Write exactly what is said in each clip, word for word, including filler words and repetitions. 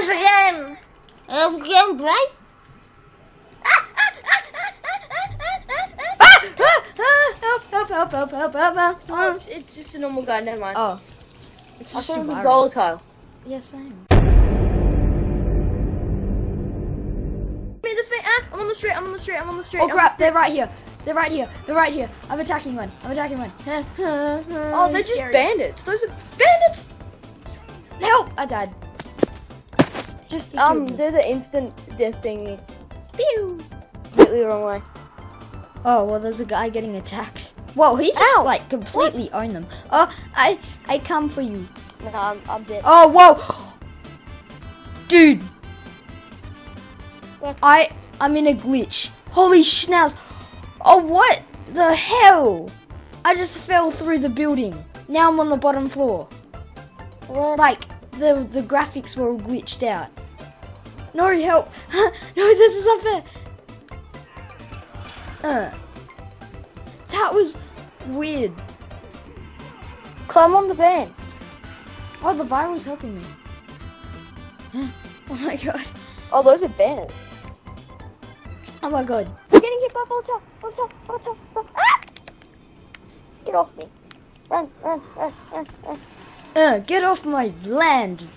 How's the game? Uh, game play? Help, help, help, help, help, help, help. Oh, it's, it's just a normal guy, never mind. Oh. It's just a volatile. Yeah, same. This way. Ah, I'm on the street, I'm on the street, I'm on the street. Oh crap, they're right here. They're right here. They're right here. I'm attacking one. I'm attacking one. Oh, they're just bandits. Those are bandits. Help! I died. Just um, they're the instant death thingy. Pew! Completely wrong way. Oh well, there's a guy getting attacked. Whoa, he just Ow. like completely what? owned them. Oh, I I come for you. No, I'm I'm dead. Oh whoa, dude. What? I I'm in a glitch. Holy schnauz! Oh what the hell! I just fell through the building. Now I'm on the bottom floor. What? Like the the graphics were all glitched out. No help! No, this is unfair. Uh, that was weird. Climb on the van. Oh, the viral's helping me. Oh my god. Oh, those are banners. Oh my god. I'm getting hit by Volta. Volta. Volta. Ah! Get off me. Run, run, run, run, run. Uh, get off my land.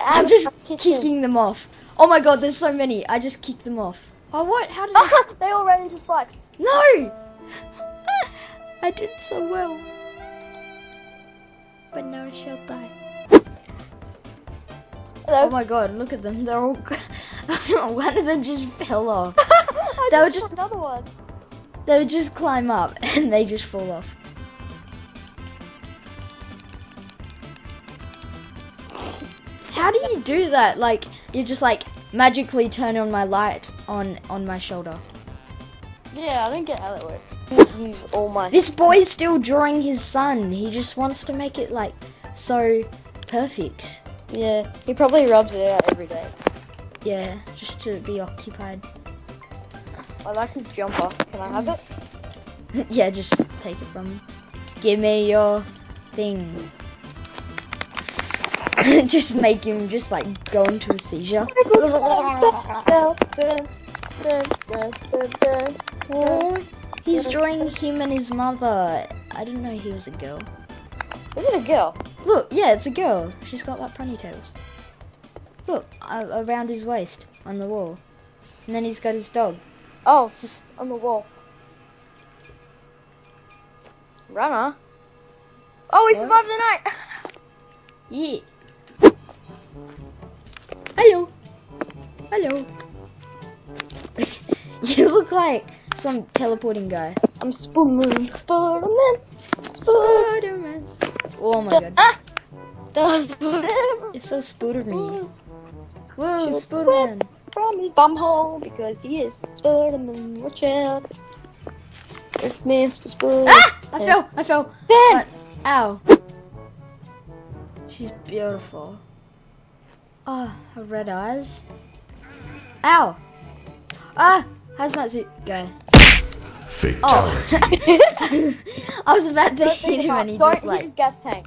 I'm just kicking them off. Oh my god, there's so many. I just kicked them off. Oh what? How did oh, I... they all ran into spikes? No! I did so well. But now I shall die. Hello? Oh my god, look at them. They're all... One of them just fell off. I they just, were just... another one. They would just climb up and they just fall off. How do you do that? Like, you just like magically turn on my light on on my shoulder. Yeah, I don't get how that works. Use all my... This boy's still drawing his son. He just wants to make it like so perfect. Yeah, he probably rubs it out every day. Yeah, just to be occupied. I like his jumper. Can I have it? Yeah, just take it from him. Give me your thing. Just make him just like go into a seizure. He's drawing him and his mother. I didn't know he was a girl. Is it a girl? Look, yeah, it's a girl. She's got like ponytails. Look, uh, around his waist on the wall. And then he's got his dog. Oh, it's just on the wall. Runner. Oh, he what? survived the night. Yeah. Hello. Hello. You look like some teleporting guy. I'm Spoon Spider-Man. Spider-Man. Oh my god. Ah! It's so Spider-Man. Whoa, Spider-Man. From his bum hole because he is Spider-Man. Watch out. It's Mister Spider-Man. Ah! I fell. I fell. Ben! But, ow. She's beautiful. Ah, oh, her red eyes. Ow! Ah! Hazmat suit guy. Fatality. Oh. I was about to hit him and he just like... Don't hit his gas tank.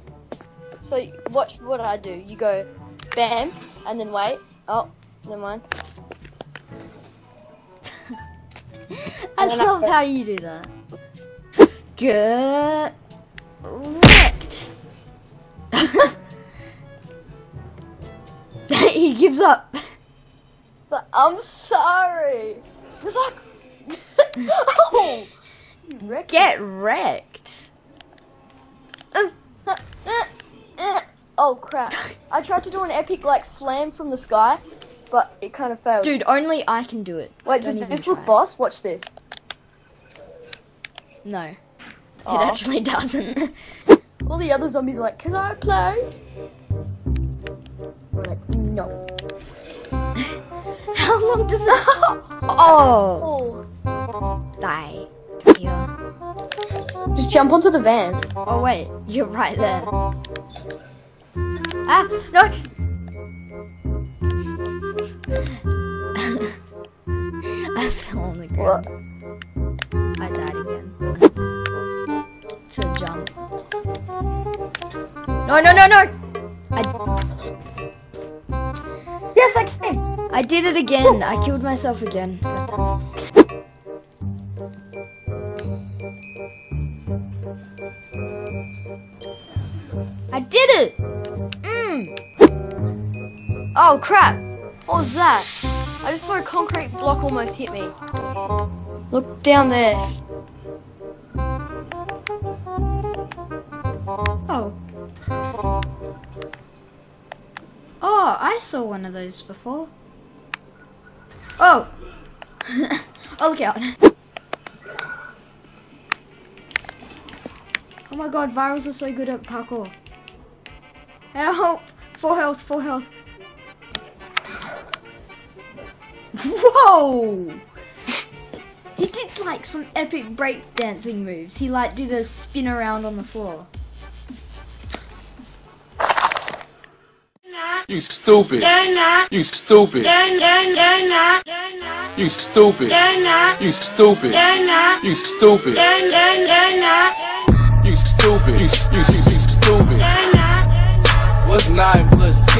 So, watch what I do. You go, bam, and then wait. Oh, never mind. I love I how you do that. Get wrecked. He gives up. It's like, I'm sorry. It's like, oh, you wrecked get me. wrecked. Uh, uh, uh, oh crap! I tried to do an epic like slam from the sky, but it kind of failed. Dude, only I can do it. Wait, does this look boss? Watch this. No, oh. It actually doesn't. All the other zombies are like, can I play? We're like, no. How long does it? Oh. Oh. Die. Yeah. Just jump onto the van. Oh wait, you're right there. Ah, no. I fell on the ground. What? I died again. To jump. No, no, no, no. I. second. I did it again. I killed myself again. I did it. Mm. Oh crap! What was that? I just saw a concrete block almost hit me. Look down there. Oh. Oh, I saw one of those before. Oh. Oh, look out. Oh my god, virals are so good at parkour. Help! Full health, full health. Whoa! He did like some epic breakdancing moves. He like did a spin around on the floor. You stupid. You stupid. You stupid. You stupid. You stupid. You stupid. You stupid. What's nine plus